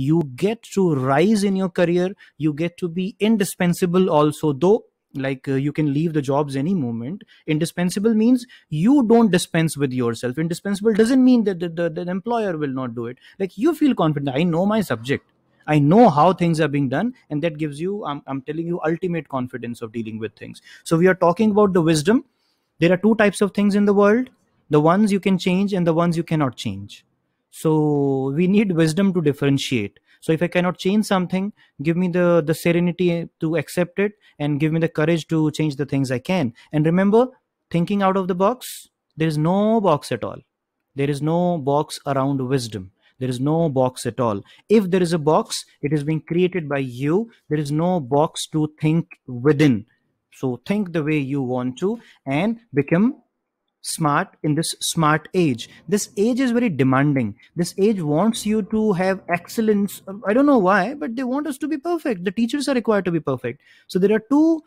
you get to rise in your career, you get to be indispensable also, though like you can leave the jobs any moment. Indispensable means you don't dispense with yourself. Indispensable doesn't mean that the employer will not do it. Like you feel confident, I know my subject, I know how things are being done, and that gives you, I'm telling you, ultimate confidence of dealing with things. So we are talking about the wisdom. There are two types of things in the world, the ones you can change and the ones you cannot change. So we need wisdom to differentiate. So if I cannot change something, give me the serenity to accept it and give me the courage to change the things I can. And remember, thinking out of the box, there is no box at all. There is no box around wisdom. There is no box at all. If there is a box, it is being created by you. There is no box to think within. So think the way you want to and become smart in this smart age. This age is very demanding. This age wants you to have excellence. I don't know why, but they want us to be perfect. The teachers are required to be perfect. So there are two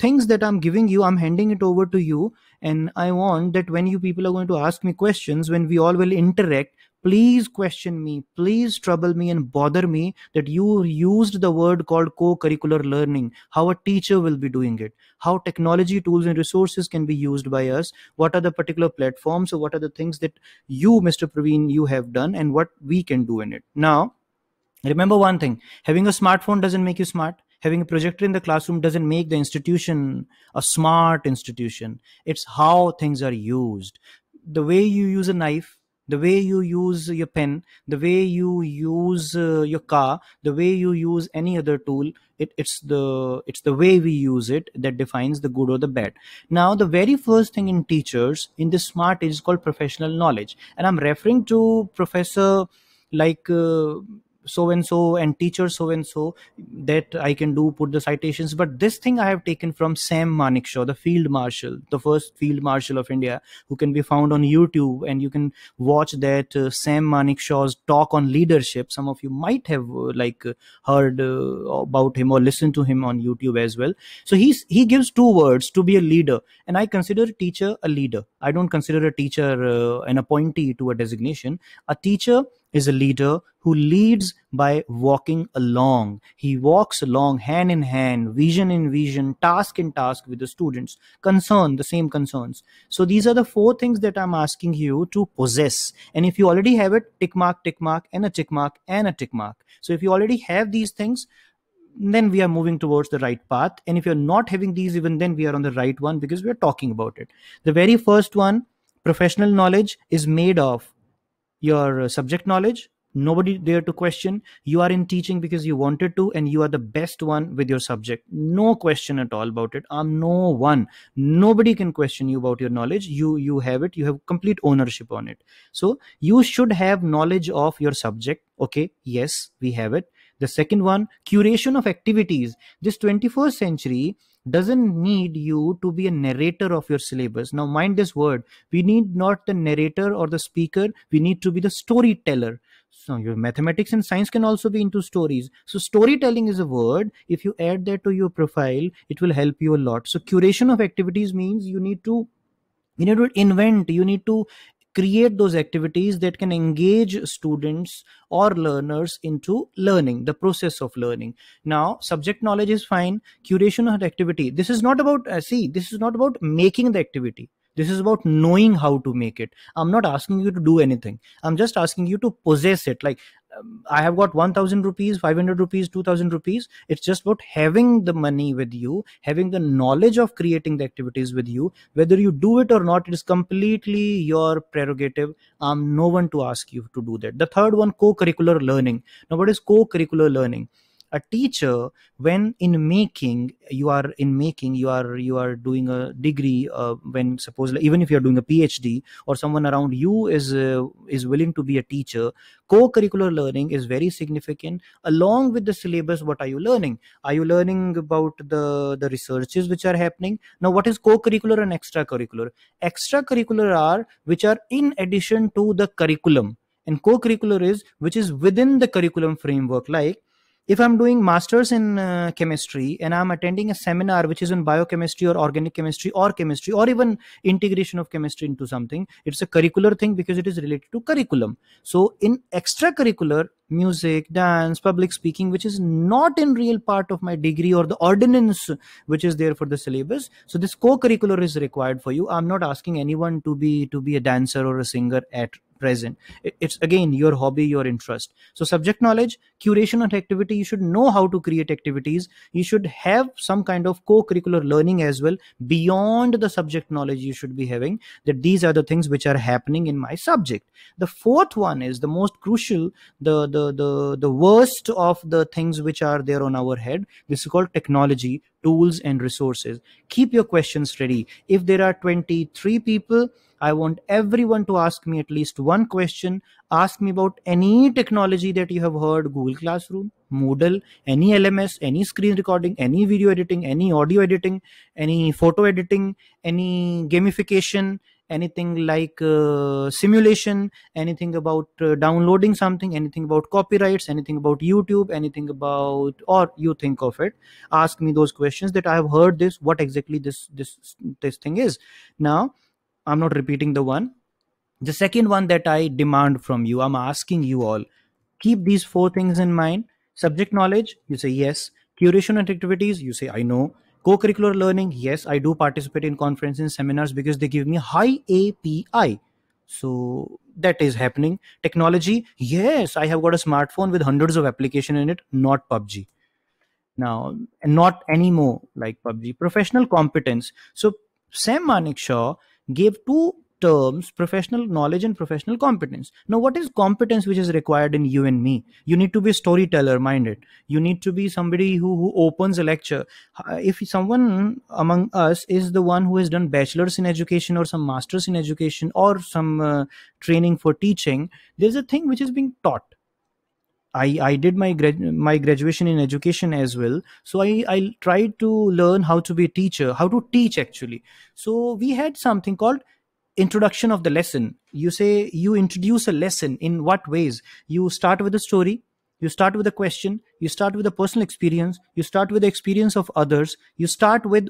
things that I'm giving you. I'm handing it over to you. And I want that when you people are going to ask me questions, when we all will interact, please question me, please trouble me and bother me that you used the word called co-curricular learning, how a teacher will be doing it, how technology tools and resources can be used by us, what are the particular platforms, or what are the things that you, Mr. Praveen, you have done and what we can do in it. Now, remember one thing, having a smartphone doesn't make you smart. Having a projector in the classroom doesn't make the institution a smart institution. It's how things are used. The way you use a knife, the way you use your pen, the way you use your car, the way you use any other tool, it's the way we use it that defines the good or the bad. Now, the very first thing in teachers in this smart age is called professional knowledge. And I'm referring to professor like so-and-so and teacher so-and-so that I can do, put the citations. But this thing I have taken from Sam Manekshaw, the field marshal, the first field marshal of India, who can be found on YouTube, and you can watch that Sam Manekshaw's talk on leadership. Some of you might have heard about him or listened to him on YouTube as well. So he gives two words to be a leader, and I consider a teacher a leader. I don't consider a teacher an appointee to a designation. A teacher is a leader who leads by walking along. He walks along hand in hand, vision in vision, task in task with the students. Concern, the same concerns. So these are the four things that I'm asking you to possess. And if you already have it, tick mark, and a tick mark, and a tick mark. So if you already have these things, then we are moving towards the right path. And if you're not having these, even then we are on the right one because we're talking about it. The very first one, professional knowledge, is made of your subject knowledge. Nobody dare to question. You are in teaching because you wanted to, and you are the best one with your subject. No question at all about it. I'm no one. Nobody can question you about your knowledge. You have it. You have complete ownership on it. So you should have knowledge of your subject. Okay, yes, we have it. The second one, curation of activities. This 21st century doesn't need you to be a narrator of your syllabus. Now, mind this word. We need not the narrator or the speaker. We need to be the storyteller. So your mathematics and science can also be into stories. So storytelling is a word. If you add that to your profile, it will help you a lot. So curation of activities means you need to invent, you need to create those activities that can engage students or learners into learning, the process of learning. Now, subject knowledge is fine. Curation of activity. This is not about, this is not about making the activity. This is about knowing how to make it. I'm not asking you to do anything. I'm just asking you to possess it. Like I have got 1,000 rupees, 500 rupees, 2,000 rupees. It's just about having the money with you, having the knowledge of creating the activities with you. Whether you do it or not, it is completely your prerogative. I'm no one to ask you to do that. The third one, co-curricular learning. Now, what is co-curricular learning? A teacher, when you are doing a degree, when supposedly, even if you are doing a PhD, or someone around you is willing to be a teacher, co-curricular learning is very significant. Along with the syllabus, what are you learning? Are you learning about the researches which are happening? Now, what is co-curricular and extracurricular? Extracurricular are which are in addition to the curriculum, and co-curricular is which is within the curriculum framework. Like, if I'm doing master's in chemistry and I'm attending a seminar which is in biochemistry or organic chemistry or even integration of chemistry into something, it's a curricular thing because it is related to curriculum. So in extracurricular, music, dance, public speaking, which is not in real part of my degree or the ordinance which is there for the syllabus. So this co-curricular is required for you. I'm not asking anyone to be a dancer or a singer at present. It's again your hobby, your interest. So subject knowledge, curation and activity, you should know how to create activities. You should have some kind of co-curricular learning as well beyond the subject knowledge. You should be having that these are the things which are happening in my subject. The fourth one is the most crucial, the worst of the things which are there on our head. This is called technology, tools and resources. Keep your questions ready. If there are 23 people, I want everyone to ask me at least one question. Ask me about any technology that you have heard, Google Classroom, Moodle, any LMS, any screen recording, any video editing, any audio editing, any photo editing, any gamification, anything like simulation, anything about downloading something, anything about copyrights, anything about YouTube, anything about, or you think of it, ask me those questions that I have heard this, what exactly this thing is. Now, I'm not repeating the one. The second one that I demand from you, I'm asking you all, keep these four things in mind. Subject knowledge, you say yes. Curation and activities, you say I know. Co-curricular learning, yes, I do participate in conferences, seminars because they give me high API. So that is happening. Technology, yes, I have got a smartphone with hundreds of applications in it, not PUBG. Now, not anymore like PUBG. Professional competence. So Sam Manekshaw gave two terms, professional knowledge and professional competence. Now, what is competence which is required in you and me? You need to be a storyteller, mind it. You need to be somebody who opens a lecture. If someone among us is the one who has done bachelor's in education or some master's in education or some training for teaching, there's a thing which is being taught. I did my graduation in education as well. So I tried to learn how to be a teacher, how to teach actually. So we had something called introduction of the lesson. You say you introduce a lesson in what ways? You start with a story, you start with a question, you start with a personal experience, you start with the experience of others, you start with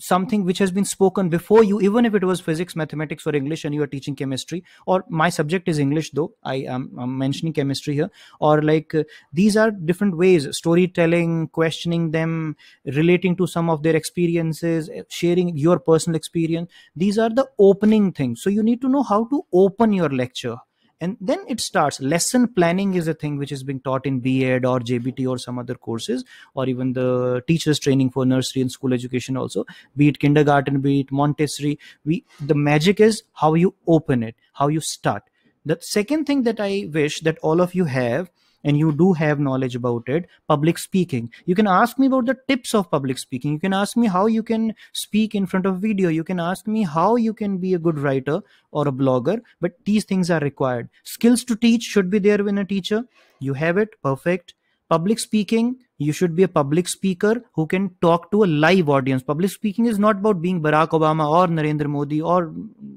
something which has been spoken before you, even if it was physics, mathematics or English and you are teaching chemistry, or my subject is English though, I'm mentioning chemistry here, or like these are different ways, storytelling, questioning them, relating to some of their experiences, sharing your personal experience. These are the opening things. So you need to know how to open your lecture. And then it starts. Lesson planning is a thing which is being taught in B.Ed or J.B.T or some other courses, or even the teachers training for nursery and school education also, be it kindergarten, be it Montessori. The magic is how you open it, how you start. The second thing that I wish that all of you have, and you do have knowledge about it, public speaking. You can ask me about the tips of public speaking. You can ask me how you can speak in front of video. You can ask me how you can be a good writer or a blogger, but these things are required. Skills to teach should be there when a teacher. You have it, perfect. Public speaking, you should be a public speaker who can talk to a live audience. Public speaking is not about being Barack Obama or Narendra Modi or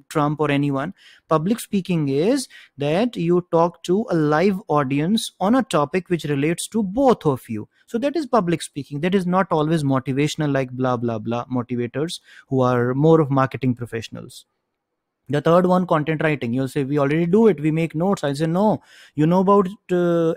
Trump or anyone. Public speaking is that you talk to a live audience on a topic which relates to both of you. So that is public speaking. That is not always motivational like blah, blah, blah motivators who are more of marketing professionals. The third one, content writing. You'll say, we already do it. We make notes. I'll say, no, you know about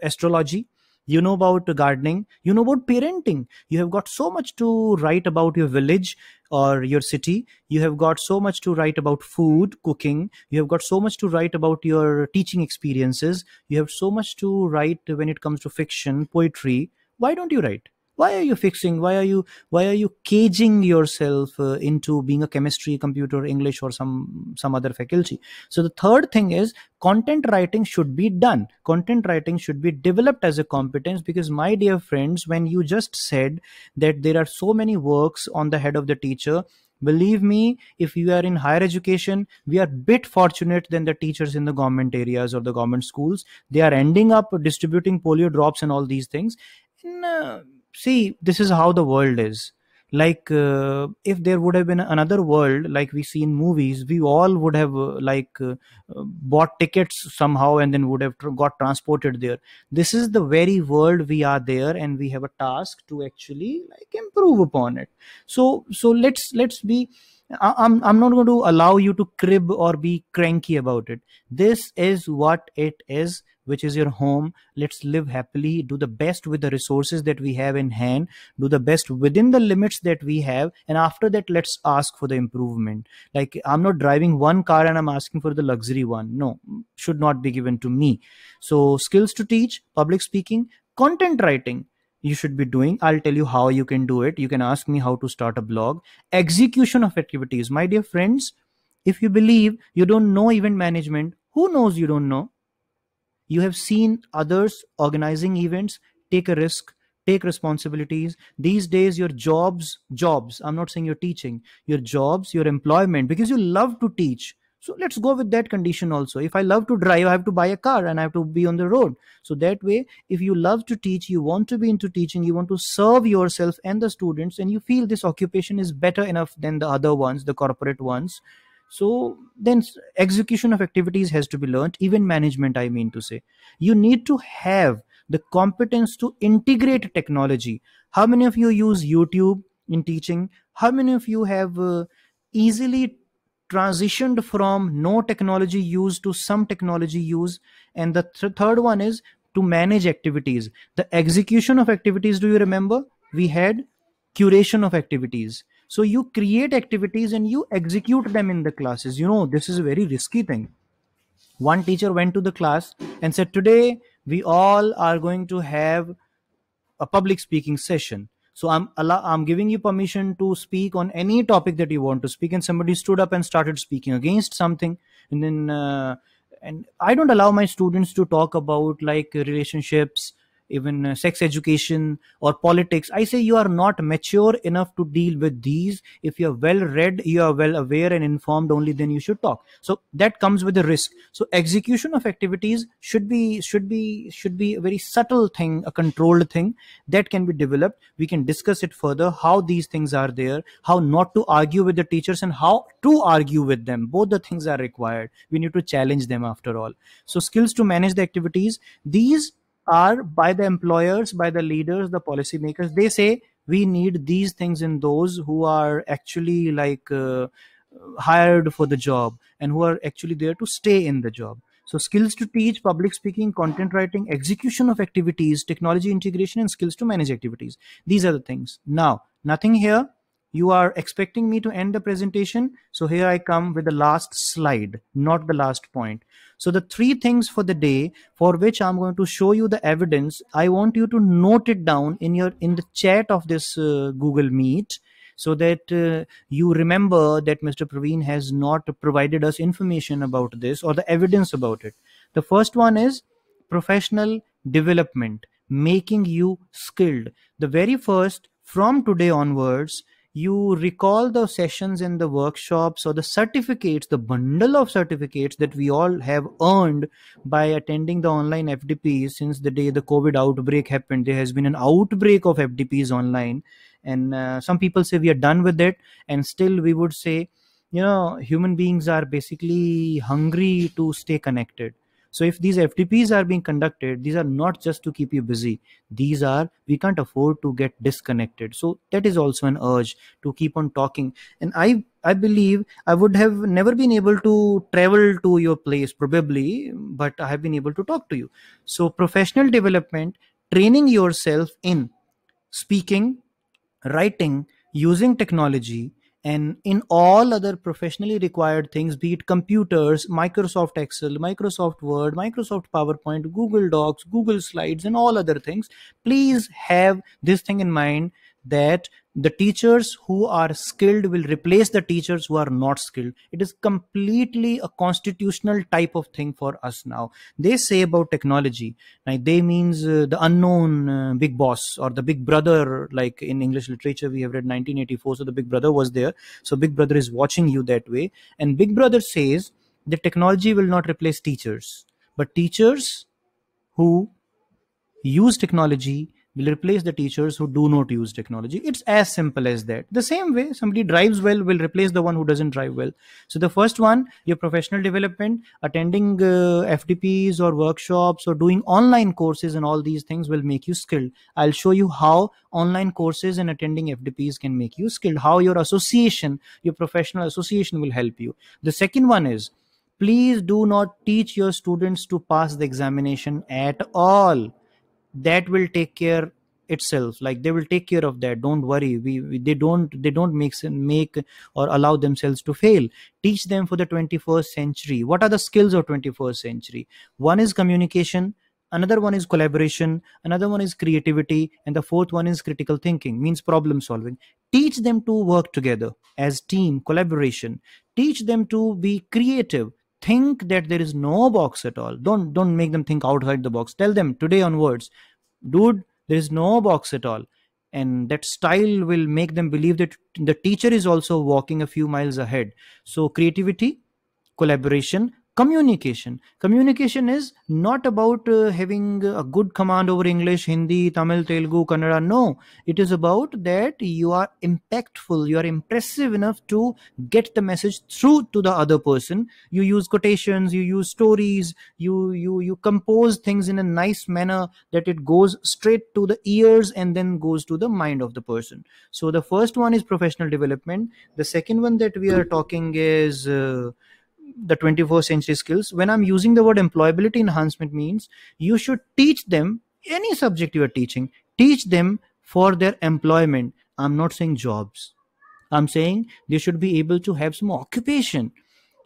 astrology. You know about gardening, you know about parenting. You have got so much to write about your village or your city. You have got so much to write about food, cooking. You have got so much to write about your teaching experiences. You have so much to write when it comes to fiction, poetry. Why don't you write? Why are you fixing? Why are you caging yourself into being a chemistry, computer, English or some other faculty? So the third thing is content writing should be done. Content writing should be developed as a competence because, my dear friends, when you just said that there are so many works on the head of the teacher, believe me, if you are in higher education, we are a bit fortunate than the teachers in the government areas or the government schools. They are ending up distributing polio drops and all these things. And, see, this is how the world is. Like if there would have been another world like we see in movies, we all would have bought tickets somehow and then would have got transported there. This is the very world we are there, and we have a task to actually like improve upon it. So let's be I'm not going to allow you to crib or be cranky about it. This is what it is, which is your home. Let's live happily, do the best with the resources that we have in hand, do the best within the limits that we have. And after that, let's ask for the improvement. Like, I'm not driving one car and I'm asking for the luxury one. No, should not be given to me. So skills to teach, public speaking, content writing, you should be doing. I'll tell you how you can do it. You can ask me how to start a blog. Execution of activities. My dear friends, if you believe you don't know event management, who knows you don't know? You have seen others organizing events. Take a risk, take responsibilities. These days, your jobs, I'm not saying you're teaching, your jobs, your employment, because you love to teach. So let's go with that condition also. If I love to drive, I have to buy a car and I have to be on the road. So that way, if you love to teach, you want to be into teaching, you want to serve yourself and the students, and you feel this occupation is better enough than the other ones, the corporate ones. So then execution of activities has to be learned. Event management, I mean to say. You need to have the competence to integrate technology. How many of you use YouTube in teaching? How many of you have easily transitioned from no technology use to some technology use? And the third one is to manage activities. The execution of activities, do you remember? We had curation of activities. So you create activities and you execute them in the classes. You know, this is a very risky thing. One teacher went to the class and said, today we all are going to have a public speaking session. So I'm giving you permission to speak on any topic that you want to speak. And somebody stood up and started speaking against something. And then, and I don't allow my students to talk about like relationships, even sex education or politics. I say you are not mature enough to deal with these. If you are well read, you are well aware and informed, only then you should talk. So that comes with a risk. So execution of activities should be a very subtle thing, a controlled thing that can be developed. We can discuss it further, how these things are there, how not to argue with the teachers and how to argue with them. Both the things are required. We need to challenge them after all. So skills to manage the activities, these are by the employers, by the leaders, the policy makers. They say we need these things in those who are actually like hired for the job and who are actually there to stay in the job. So skills to teach, public speaking, content writing, execution of activities, technology integration, and skills to manage activities. These are the things. Now, nothing here. You are expecting me to end the presentation. So here I come with the last slide, not the last point. So the three things for the day for which I'm going to show you the evidence, I want you to note it down in the chat of this Google Meet, so that you remember that Mr. Praveen has not provided us information about this or the evidence about it. The first one is professional development, making you skilled. The very first, from today onwards, you recall the sessions and the workshops or the certificates, the bundle of certificates that we all have earned by attending the online FDPs. Since the day the COVID outbreak happened, there has been an outbreak of FDPs online. And some people say we are done with it. And still we would say, you know, human beings are basically hungry to stay connected. So if these FDPs are being conducted, these are not just to keep you busy. These are, we can't afford to get disconnected. So that is also an urge to keep on talking. And I believe I would have never been able to travel to your place probably, but I have been able to talk to you. So professional development, training yourself in speaking, writing, using technology, and in all other professionally required things, be it computers, Microsoft Excel, Microsoft Word, Microsoft PowerPoint, Google Docs, Google Slides, and all other things. Please have this thing in mind that the teachers who are skilled will replace the teachers who are not skilled. It is completely a constitutional type of thing for us now. They say about technology, like they means the unknown big boss or the big brother. Like in English literature, we have read 1984. So the big brother was there. So big brother is watching you that way. And big brother says that technology will not replace teachers, but teachers who use technology We'll replace the teachers who do not use technology. It's as simple as that. The same way somebody drives well, will replace the one who doesn't drive well. So the first one, your professional development, attending FTPs or workshops or doing online courses and all these things will make you skilled. I'll show you how online courses and attending FTPs can make you skilled, how your association, your professional association will help you. The second one is, please do not teach your students to pass the examination at all. That will take care itself. Like, they will take care of that. Don't worry. They don't make or allow themselves to fail. Teach them for the 21st century. What are the skills of 21st century? One is communication. Another one is collaboration. Another one is creativity. And the fourth one is critical thinking, means problem solving. Teach them to work together as team, collaboration. Teach them to be creative. Think that there is no box at all. Don't make them think outside the box. Tell them today onwards, dude, there is no box at all. And that style will make them believe that the teacher is also walking a few miles ahead. So creativity, collaboration, communication. Communication is not about having a good command over English, Hindi, Tamil, Telugu, Kannada. No, it is about that you are impactful, you are impressive enough to get the message through to the other person. You use quotations, you use stories, you compose things in a nice manner that it goes straight to the ears and then goes to the mind of the person. So the first one is professional development. The second one that we are talking is the 21st century skills. When I'm using the word employability enhancement, means you should teach them, any subject you are teaching, teach them for their employment. I'm not saying jobs. I'm saying they should be able to have some occupation.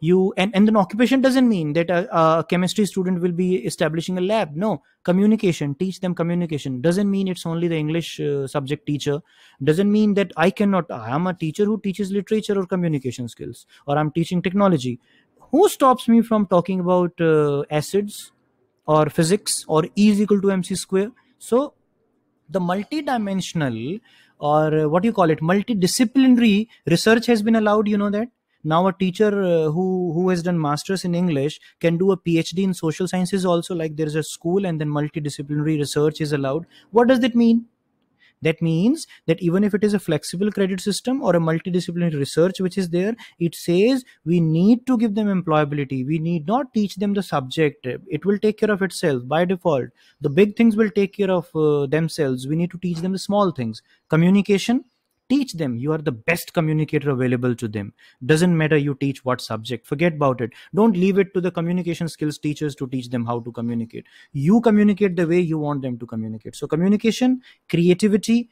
And then occupation doesn't mean that a chemistry student will be establishing a lab. No, communication, teach them communication. Doesn't mean it's only the English subject teacher. Doesn't mean that I am a teacher who teaches literature or communication skills, or I'm teaching technology. Who stops me from talking about acids or physics or E=mc²? So the multidimensional, or what you call it, multidisciplinary research has been allowed. You know that now a teacher who has done masters in English can do a PhD in social sciences also. Like, there is a school and then multidisciplinary research is allowed. What does that mean? That means that even if it is a flexible credit system or a multidisciplinary research which is there, it says we need to give them employability. We need not teach them the subject. It will take care of itself by default. The big things will take care of themselves. We need to teach them the small things. Communication, teach them you are the best communicator available to them. Doesn't matter you teach what subject. Forget about it. Don't leave it to the communication skills teachers to teach them how to communicate. You communicate the way you want them to communicate. So communication, creativity,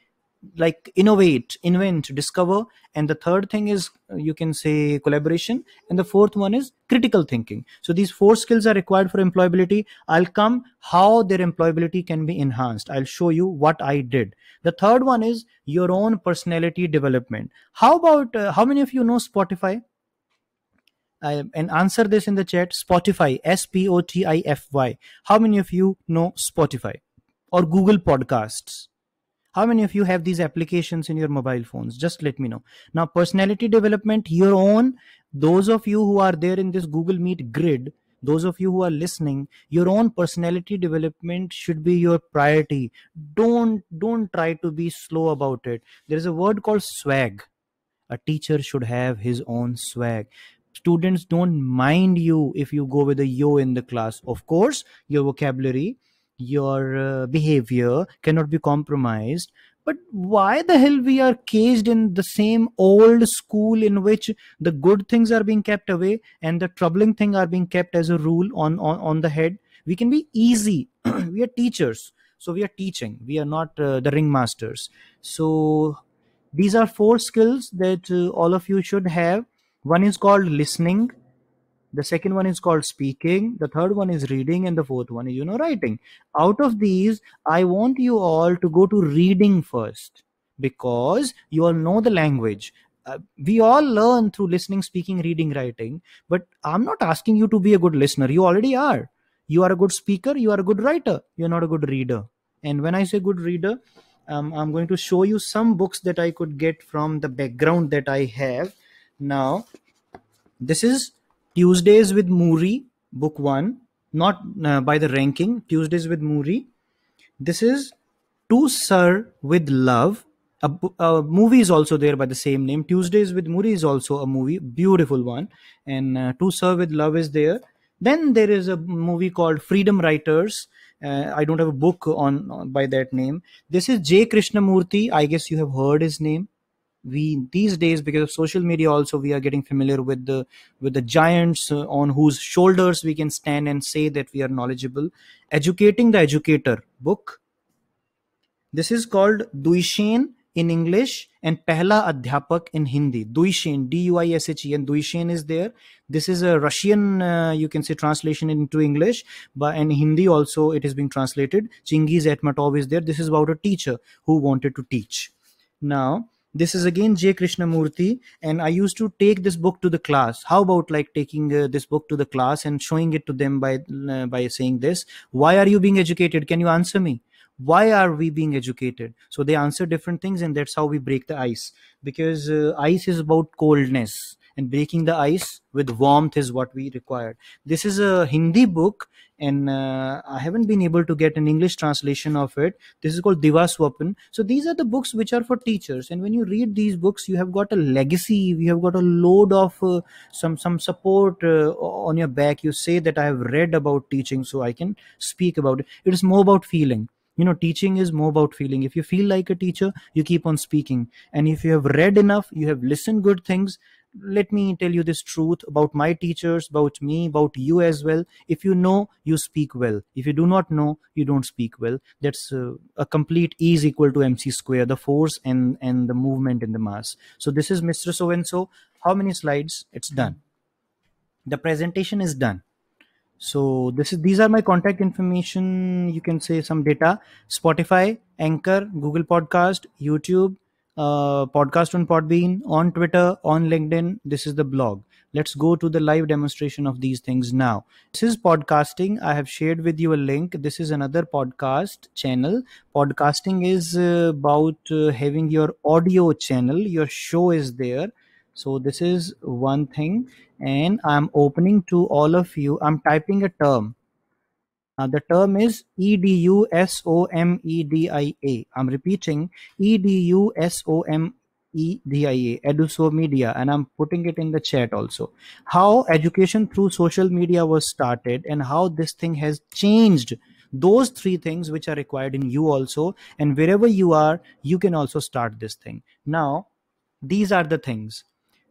like innovate, invent, discover. And the third thing is, you can say, collaboration. And the fourth one is critical thinking. So these four skills are required for employability. I'll come how their employability can be enhanced. I'll show you what I did. The third one is your own personality development. How about, how many of you know Spotify? And answer this in the chat. Spotify, S-P-O-T-I-F-Y. How many of you know Spotify or Google Podcasts? How many of you have these applications in your mobile phones? Just let me know. Now, personality development, your own, those of you who are there in this Google Meet grid, those of you who are listening, your own personality development should be your priority. Don't try to be slow about it. There is a word called swag. A teacher should have his own swag. Students don't mind you if you go with a yo in the class. Of course, your vocabulary, your behavior cannot be compromised. But why the hell we are caged in the same old school in which the good things are being kept away and the troubling things are being kept as a rule on the head? We can be easy. We are teachers. So we are teaching. We are not the ringmasters. So these are four skills that all of you should have. One is called listening. The second one is called speaking. The third one is reading. And the fourth one is, writing. Out of these, I want you all to go to reading first, because you all know the language. We all learn through listening, speaking, reading, writing. But I'm not asking you to be a good listener. You already are. You are a good speaker. You are a good writer. You're not a good reader. And when I say good reader, I'm going to show you some books that I could get from the background that I have. Now, this is Tuesdays with Morrie, book 1, not by the ranking, Tuesdays with Morrie. This is To Sir with Love. A movie is also there by the same name. Tuesdays with Morrie is also a movie, beautiful one. And To Sir with Love is there. Then there is a movie called Freedom Writers. I don't have a book on by that name. This is J. Krishnamurthy. I guess you have heard his name. We these days, because of social media, also we are getting familiar with the giants on whose shoulders we can stand and say that we are knowledgeable. Educating the Educator book. This is called Duishen in English and Pehla Adhyapak in Hindi. Duishen, D-U-I-S-H-E-N, Duishen is there. This is a Russian, you can say, translation into English, but in Hindi also it is being translated. Chingiz Aitmatov is there. This is about a teacher who wanted to teach. Now, this is again J. Krishnamurthy, and I used to take this book to the class. How about like taking this book to the class and showing it to them by saying this? Why are you being educated? Can you answer me? Why are we being educated? So they answer different things, and that's how we break the ice, because ice is about coldness, and breaking the ice with warmth is what we required. This is a Hindi book, and I haven't been able to get an English translation of it. This is called Divaswapan. So these are the books which are for teachers, and when you read these books, you have got a legacy, you have got a load of some support on your back. You say that I have read about teaching, so I can speak about it. It is more about feeling. You know, teaching is more about feeling. If you feel like a teacher, you keep on speaking. And if you have read enough, you have listened good things. Let me tell you this truth about my teachers, about me, about you as well. If you know, you speak well. If you do not know, you don't speak well. That's a complete E is equal to MC square, the force and the movement in the mass. So this is Mr. So-and-so. How many slides? It's done. The presentation is done. So these are my contact information, you can say some data. Spotify, Anchor, Google Podcast, YouTube, Podcast on Podbean, on Twitter, on LinkedIn. This is the blog. Let's go to the live demonstration of these things now. This is podcasting. I have shared with you a link. This is another podcast channel. Podcasting is about having your audio channel. Your show is there. So this is one thing, and I'm opening to all of you. I'm typing a term. The term is EDUSOMEDIA. I'm repeating EDUSOMEDIA, edusomedia, and I'm putting it in the chat also. How education through social media was started and how this thing has changed. Those three things which are required in you also, and wherever you are, you can also start this thing. Now, these are the things.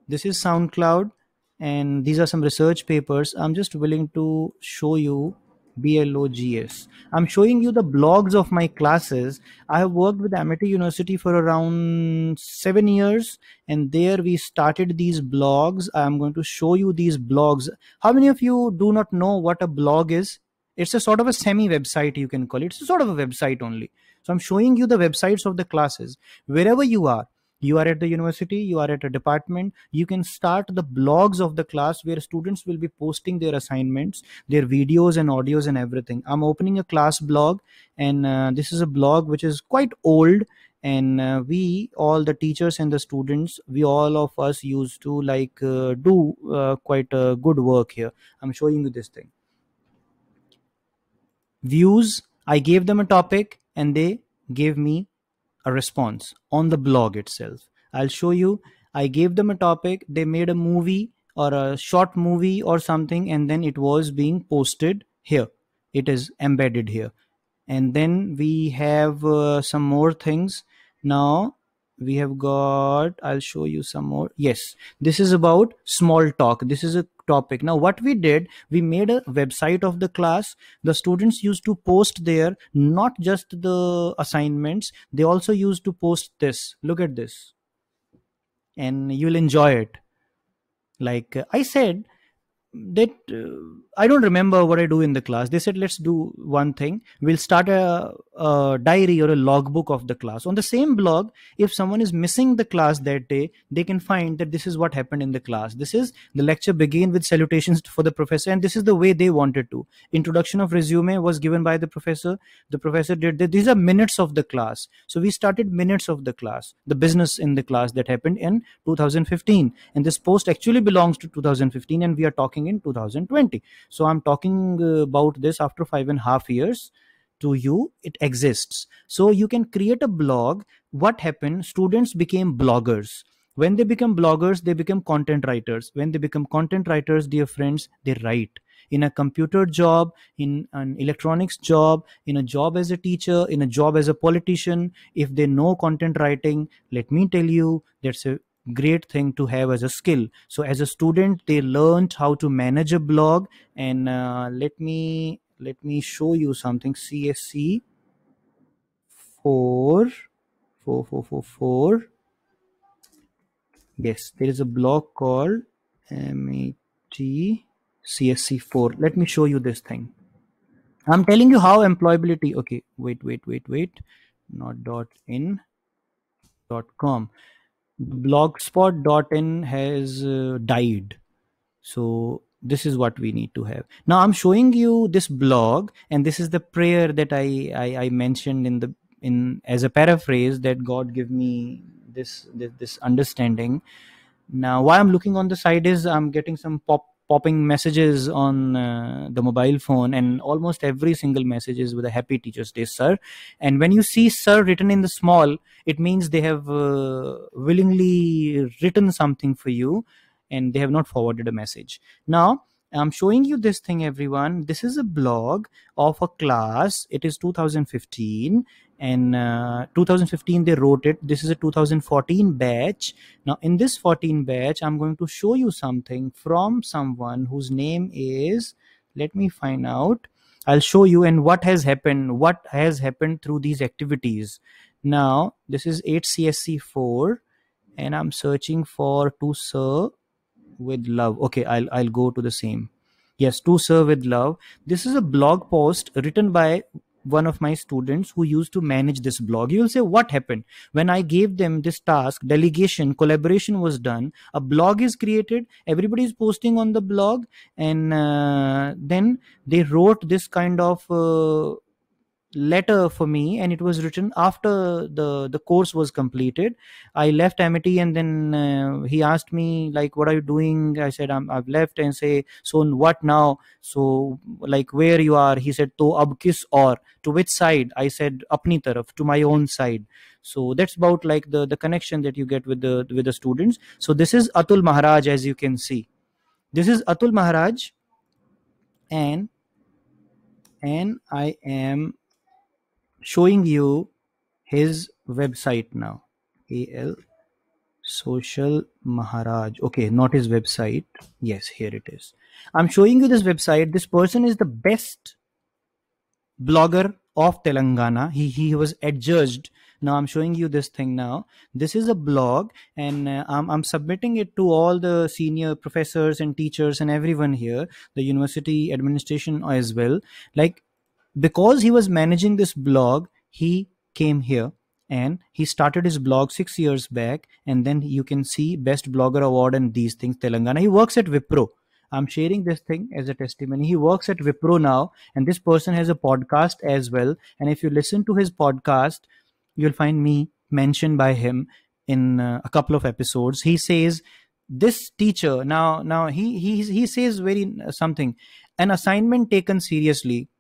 This is SoundCloud, and these are some research papers. I'm just willing to show you blogs. I'm showing you the blogs of my classes. I have worked with Amity University for around 7 years, and there we started these blogs. I'm going to show you these blogs. How many of you do not know what a blog is? It's a sort of a semi-website, you can call it. It's a sort of a website only. So I'm showing you the websites of the classes. Wherever you are, you are at the university, you are at a department, you can start the blogs of the class where students will be posting their assignments, their videos and audios and everything. I'm opening a class blog, and this is a blog which is quite old, and we all, the teachers and the students, we all of us used to like do quite a good work here. I'm showing you this thing. Views, I gave them a topic and they gave me a response on the blog itself. I'll show you. I gave them a topic, they made a movie or a short movie or something, and then it was being posted here. It is embedded here. And then we have some more things. Now we have got, I'll show you some more. Yes, this is about small talk. This is a topic. Now what we did, we made a website of the class. The students used to post there, not just the assignments. They also used to post this. Look at this. And you'll enjoy it. Like I said, that I don't remember what I do in the class. They said, let's do one thing. We'll start a diary or a logbook of the class. On the same blog, if someone is missing the class that day, they can find that this is what happened in the class. This is the lecture began with salutations for the professor, and this is the way they wanted to. Introduction of resume was given by the professor. The professor did that. These are minutes of the class. So we started minutes of the class, the business in the class that happened in 2015. And this post actually belongs to 2015, and we are talking in 2020. So I'm talking about this after 5.5 years. to you, it exists. So you can create a blog. What happened? Students became bloggers. When they become bloggers, they become content writers. When they become content writers, dear friends, they write. In a computer job, in an electronics job, in a job as a teacher, in a job as a politician, if they know content writing, let me tell you, that's a great thing to have as a skill. So as a student, they learned how to manage a blog. And let me show you something. CSE 4. Yes, there is a blog called CSE 4. Let me show you this thing. I'm telling you how employability. Okay, wait. Not .in.com. Blogspot.in has died. So this is what we need to have. Now I'm showing you this blog, and this is the prayer that I mentioned as a paraphrase that God give me this understanding. Now why I'm looking on the side is I'm getting some popping messages on the mobile phone, and almost every single message is with a happy Teacher's Day, sir. And when you see sir written in the small, it means they have willingly written something for you and they have not forwarded a message. Now I'm showing you this thing, everyone. This is a blog of a class. It is 2015, and 2015 they wrote it. This is a 2014 batch. Now in this 14 batch, I'm going to show you something from someone whose name is, let me find out. I'll show you and what has happened through these activities. Now this is 8CSC4, and I'm searching for To Sir with Love. Okay, I'll go to the same. Yes, To Sir with Love. This is a blog post written by one of my students who used to manage this blog. You will say, what happened? When I gave them this task, delegation, collaboration was done. A blog is created. Everybody is posting on the blog. And then they wrote this kind of letter for me, and it was written after the course was completed. I left Amity, and then he asked me, like, what are you doing? I said, I've left. And say, so what now? So like, where you are? He said, to ab kis aur, to which side? I said, apni taraf, to my own side. So that's about like the connection that you get with the students. So this is Atul Maharaj, as you can see. This is Atul Maharaj, and I am showing you his website now. AL Social Maharaj. Okay, not his website. Yes, here it is. I'm showing you this website. This person is the best blogger of Telangana. He was adjudged. Now I'm showing you this thing now. This is a blog, and I'm submitting it to all the senior professors and teachers and everyone here, the university administration as well. Like, because he was managing this blog, he came here and he started his blog 6 years back. And then you can see Best Blogger Award and these things, Telangana. He works at Wipro. I'm sharing this thing as a testimony. He works at Wipro now, and this person has a podcast as well. And if you listen to his podcast, you'll find me mentioned by him in a couple of episodes. He says, this teacher, now he says very something, an assignment taken seriously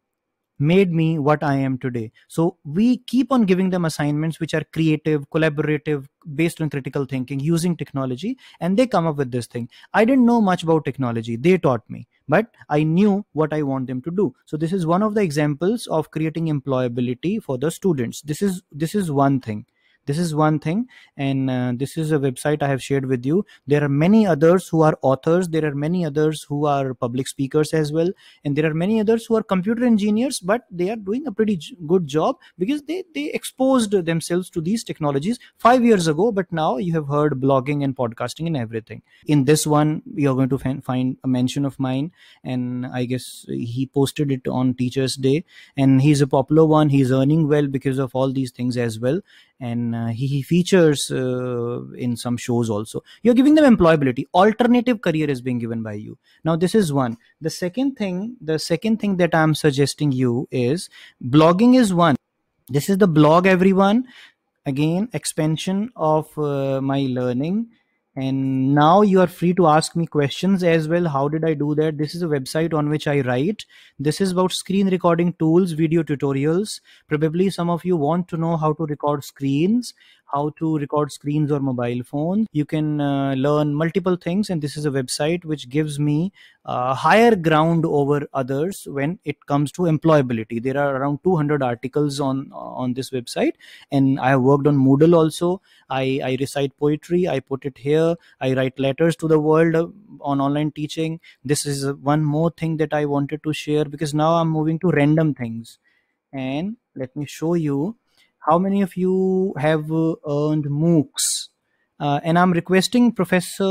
made me what I am today. So we keep on giving them assignments which are creative, collaborative, based on critical thinking, using technology, and they come up with this thing. I didn't know much about technology. They taught me, but I knew what I want them to do. So this is one of the examples of creating employability for the students. This is one thing. This is one thing, and this is a website I have shared with you. There are many others who are authors. There are many others who are public speakers as well. And there are many others who are computer engineers, but they are doing a pretty good job because they exposed themselves to these technologies 5 years ago. But now you have heard blogging and podcasting and everything. In this one, you're going to find a mention of mine. And I guess he posted it on Teacher's Day. And he's a popular one. He's earning well because of all these things as well. And he features in some shows also. You're giving them employability. Alternative career is being given by you. Now, this is one. The second thing that I'm suggesting you is blogging is one. This is the blog, everyone. Again, expansion of my learning. And now you are free to ask me questions as well. How did I do that? This is a website on which I write. This is about screen recording tools, video tutorials. Probably some of you want to know how to record screens, or mobile phones. You can learn multiple things. And this is a website which gives me higher ground over others when it comes to employability. There are around 200 articles on this website. And I have worked on Moodle also. I recite poetry. I put it here. I write letters to the world on online teaching. This is one more thing that I wanted to share, because now I'm moving to random things. And let me show you. How many of you have earned MOOCs? And I'm requesting Professor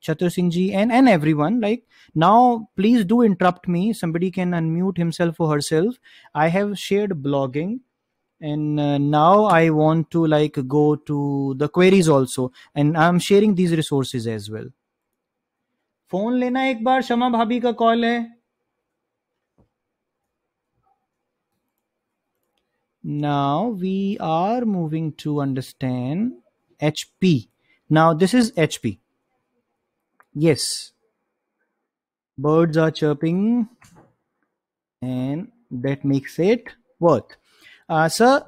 Chatur Singh ji and everyone, like, now please do interrupt me. Somebody can unmute himself or herself. I have shared blogging, and now I want to like go to the queries also, and I'm sharing these resources as well. Phone lena ek baar, Shama bhabhi ka call hai. Now we are moving to understand HP. Now this is HP. Yes. Birds are chirping, and that makes it worth. Sir,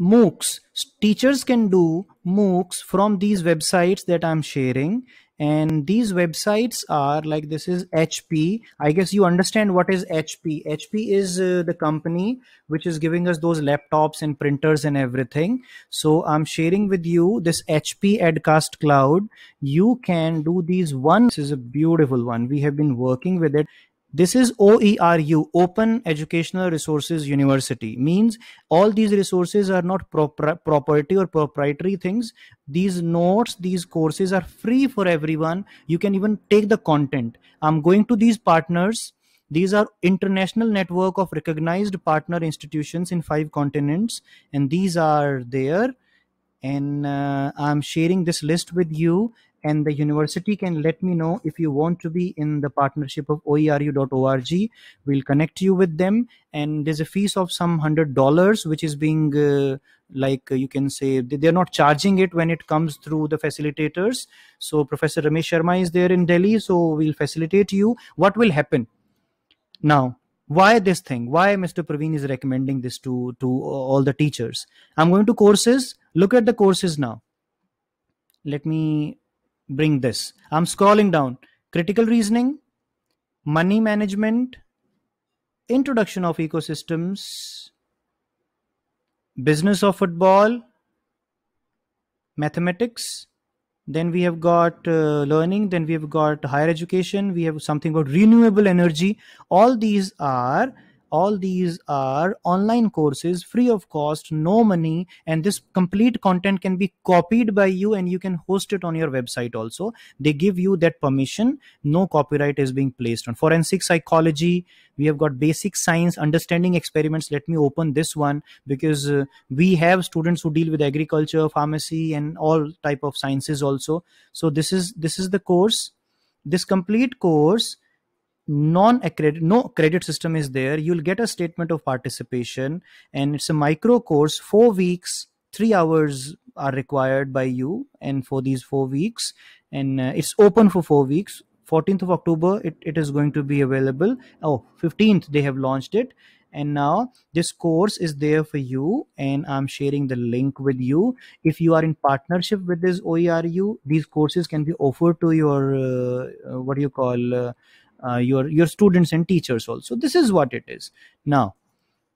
MOOCs. Teachers can do MOOCs from these websites that I'm sharing. And these websites are like, this is HP. I guess you understand what is HP. HP is the company which is giving us those laptops and printers and everything. So I'm sharing with you this HP Edcast Cloud. You can do these one. This is a beautiful one. We have been working with it. This is OERU, Open Educational Resources University. Means all these resources are not property or proprietary things. These notes, these courses are free for everyone. You can even take the content. I'm going to these partners. These are international network of recognized partner institutions in 5 continents. And these are there. And I'm sharing this list with you. And the university can let me know if you want to be in the partnership of oeru.org. We'll connect you with them. And there's a fees of some $100, which is being you can say, they're not charging it when it comes through the facilitators. So Professor Ramesh Sharma is there in Delhi. So we'll facilitate you. What will happen now? Why this thing? Why Mr. Praveen is recommending this to all the teachers? I'm going to courses. Look at the courses now. Let me bring this. I'm scrolling down. Critical reasoning, money management, introduction of ecosystems, business of football, mathematics. Then we have got learning. Then we have got higher education. We have something about renewable energy. All these are online courses, free of cost, no money, and this complete content can be copied by you and you can host it on your website also. They give you that permission. No copyright is being placed on forensic psychology. We have got basic science, understanding experiments. Let me open this one, because we have students who deal with agriculture, pharmacy, and all type of sciences also. So this is the course. This complete course, no credit system is there. You'll get a statement of participation, and it's a micro course, 4 weeks, 3 hours are required by you, and for these 4 weeks, and it's open for 4 weeks. 14th of October, it is going to be available. Oh, 15th, they have launched it. And now this course is there for you, and I'm sharing the link with you. If you are in partnership with this OERU, these courses can be offered to your, your students and teachers also. This is what it is now.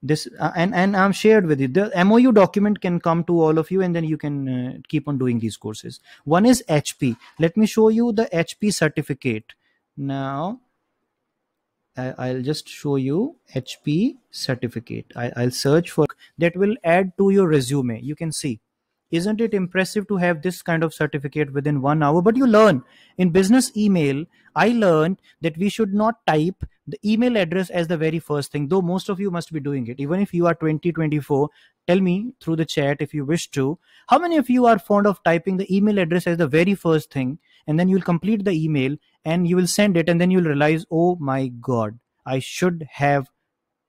This and I'm shared with you. The MOU document can come to all of you, and then you can keep on doing these courses. One is HP. Let me show you the HP certificate now. I'll just show you HP certificate. I'll search for that. Will add to your resume. You can see. Isn't it impressive to have this kind of certificate within 1 hour? But you learn. In business email, I learned that we should not type the email address as the very first thing, though most of you must be doing it. Even if you are 2024, tell me through the chat if you wish to. How many of you are fond of typing the email address as the very first thing, and then you'll complete the email and you will send it, and then you'll realize, oh my God, I should have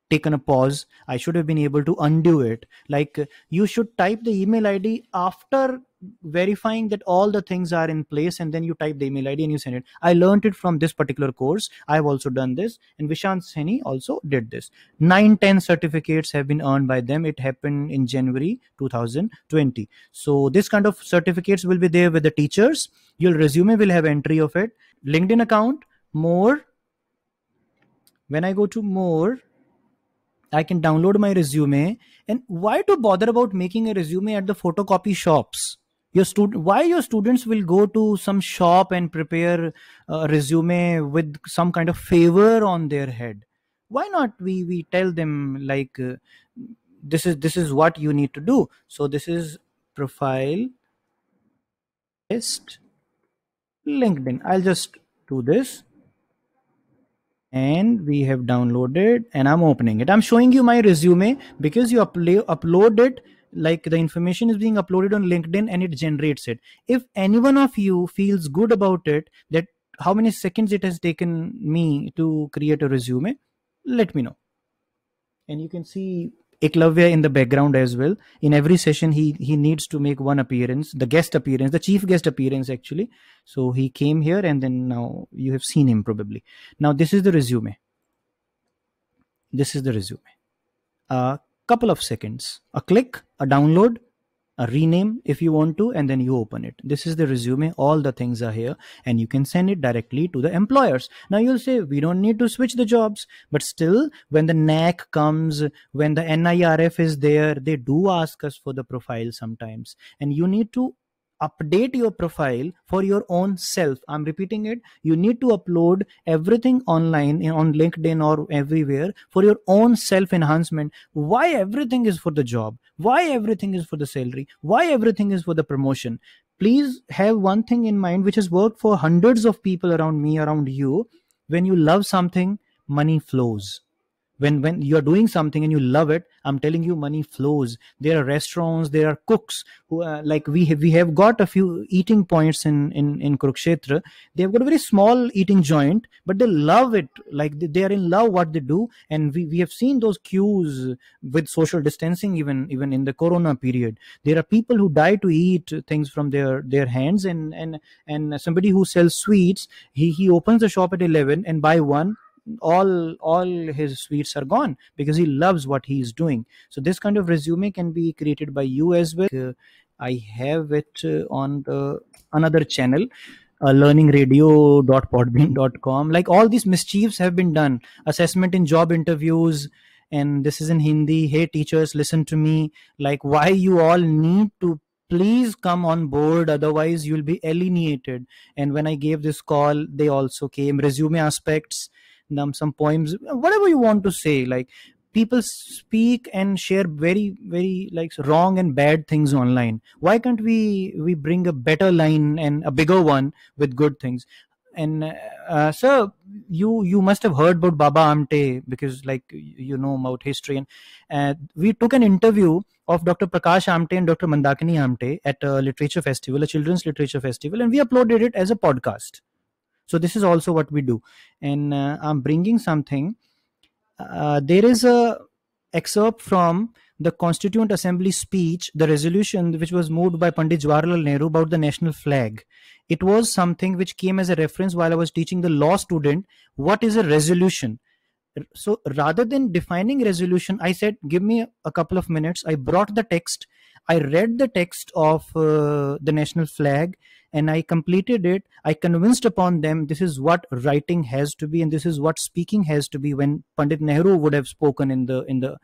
taken a pause. I should have been able to undo it. Like you should type the email ID after verifying that all the things are in place, and then you type the email ID and you send it. I learned it from this particular course. I've also done this, and Vishant Seni also did this. 9-10 certificates have been earned by them. It happened in January 2020. So this kind of certificates will be there with the teachers. Your resume will have entry of it. LinkedIn account, more. When I go to more, I can download my resume. And why to bother about making a resume at the photocopy shops? Why your students will go to some shop and prepare a resume with some kind of favor on their head? Why not we tell them like this is what you need to do? So this is profile list LinkedIn. I'll just do this. And we have downloaded and I'm opening it. I'm showing you my resume because you upload it, like the information is being uploaded on LinkedIn and it generates it. If any one of you feels good about it, that how many seconds it has taken me to create a resume, let me know. And you can see Eklavya in the background as well. In every session, he needs to make one appearance, the guest appearance, the chief guest appearance actually. So he came here and then now you have seen him probably. Now this is the resume. This is the resume. Couple of seconds, a click, a download, a rename if you want to, and then you open it. This is the resume. All the things are here and you can send it directly to the employers. Now you'll say, we don't need to switch the jobs, but still when the NAC comes, when the NIRF is there, they do ask us for the profile sometimes, and you need to update your profile for your own self. I'm repeating it. You need to upload everything online on LinkedIn or everywhere for your own self-enhancement. Why everything is for the job? Why everything is for the salary? Why everything is for the promotion? Please have one thing in mind which has worked for hundreds of people around me, around you. When you love something, money flows. When you're doing something and you love it, I'm telling you, money flows. There are restaurants, there are cooks who like we have got a few eating points in Kurukshetra. They've got a very small eating joint, but they love it. Like they are in love what they do. And we have seen those queues with social distancing, even in the Corona period. There are people who die to eat things from their hands, and somebody who sells sweets, he opens the shop at 11 and buy one. All his sweets are gone because he loves what he is doing. So this kind of resume can be created by you as well. I have it on the another channel, learningradio.podbean.com. Like all these mischiefs have been done. Assessment in job interviews, and this is in Hindi. Hey teachers, listen to me. Like why you all need to please come on board, otherwise you'll be alienated. And when I gave this call, they also came. Resume aspects, some poems, whatever you want to say. Like people speak and share very, very like wrong and bad things online. Why can't we bring a better line and a bigger one with good things? And sir, you must have heard about Baba Amte because like you know about history. And we took an interview of Dr. Prakash Amte and Dr. Mandakini Amte at a literature festival, a children's literature festival, and we uploaded it as a podcast. So this is also what we do. And I'm bringing something. There is a excerpt from the Constituent Assembly speech, the resolution which was moved by Pandit Jawaharlal Nehru about the national flag. It was something which came as a reference while I was teaching the law student what is a resolution. So rather than defining resolution, I said, give me a couple of minutes. I brought the text. I read the text of the national flag and I completed it. I convinced upon them this is what writing has to be and this is what speaking has to be when Pandit Nehru would have spoken in the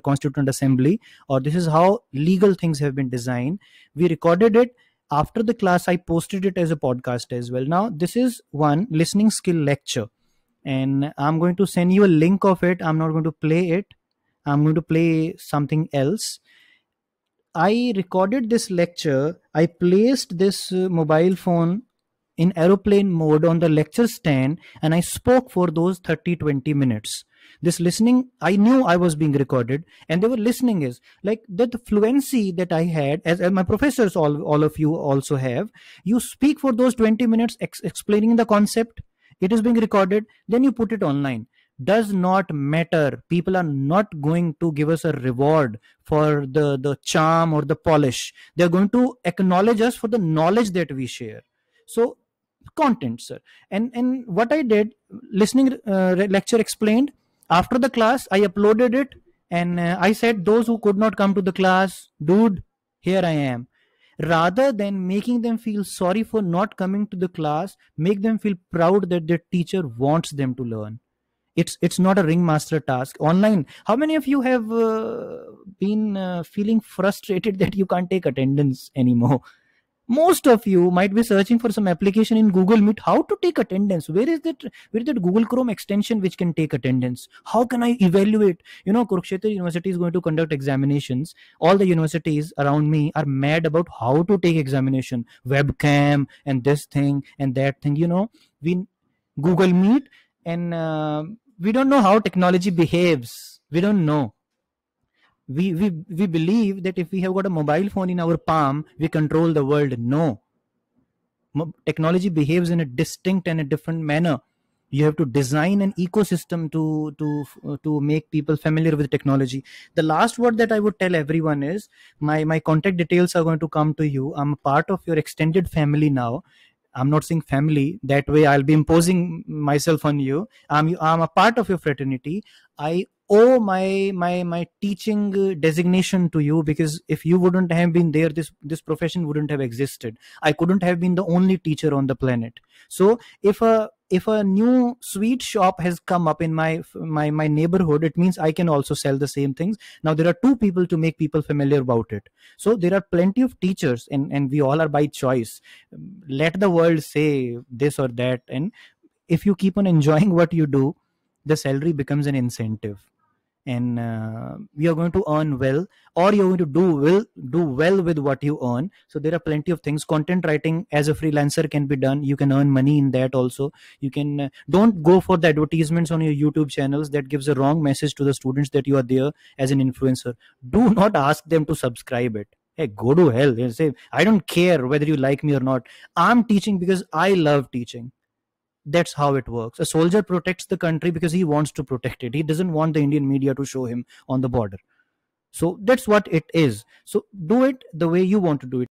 Constituent Assembly, or this is how legal things have been designed. We recorded it. After the class, I posted it as a podcast as well. Now, this is one listening skill lecture and I'm going to send you a link of it. I'm not going to play it. I'm going to play something else. I recorded this lecture. I placed this mobile phone in aeroplane mode on the lecture stand and I spoke for those 30-20 minutes. This listening, I knew I was being recorded and they were listening. Is like that the fluency that I had, as my professors, all of you also have. You speak for those 20 minutes explaining the concept. It is being recorded. Then you put it online. does not matter. People are not going to give us a reward for the charm or the polish. They're going to acknowledge us for the knowledge that we share. So content, sir. And what I did, listening lecture explained. After the class, I uploaded it and I said, those who could not come to the class, dude, here I am. Rather than making them feel sorry for not coming to the class, make them feel proud that their teacher wants them to learn. It's not a ringmaster task. Online, how many of you have been feeling frustrated that you can't take attendance anymore? Most of you might be searching for some application in Google Meet, how to take attendance. Where is that Google Chrome extension which can take attendance? How can I evaluate? You know, Kurukshetra University is going to conduct examinations. All the universities around me are mad about how to take examination. Webcam and this thing and that thing. You know, we Google Meet and we don't know how technology behaves. We don't know. We believe that if we have got a mobile phone in our palm, we control the world. No. Technology behaves in a distinct and a different manner. You have to design an ecosystem to make people familiar with technology. The last word that I would tell everyone is, my contact details are going to come to you. I'm a part of your extended family now. I'm not saying family, that way I'll be imposing myself on you. I'm a part of your fraternity. I owe my teaching designation to you, because if you wouldn't have been there, this profession wouldn't have existed. I couldn't have been the only teacher on the planet. So if a new sweet shop has come up in my neighborhood, it means I can also sell the same things. Now there are two people to make people familiar about it. So there are plenty of teachers, and we all are by choice. Let the world say this or that, and if you keep on enjoying what you do, the salary becomes an incentive, and you are going to earn well, or you're going to do well with what you earn. So there are plenty of things. Content writing as a freelancer can be done. You can earn money in that also. You can don't go for the advertisements on your YouTube channels. That gives a wrong message to the students that you are there as an influencer. Do not ask them to subscribe it. Hey, go to hell. They'll say, I don't care whether you like me or not. I'm teaching because I love teaching. That's how it works. A soldier protects the country because he wants to protect it. He doesn't want the Indian media to show him on the border. So that's what it is. So do it the way you want to do it.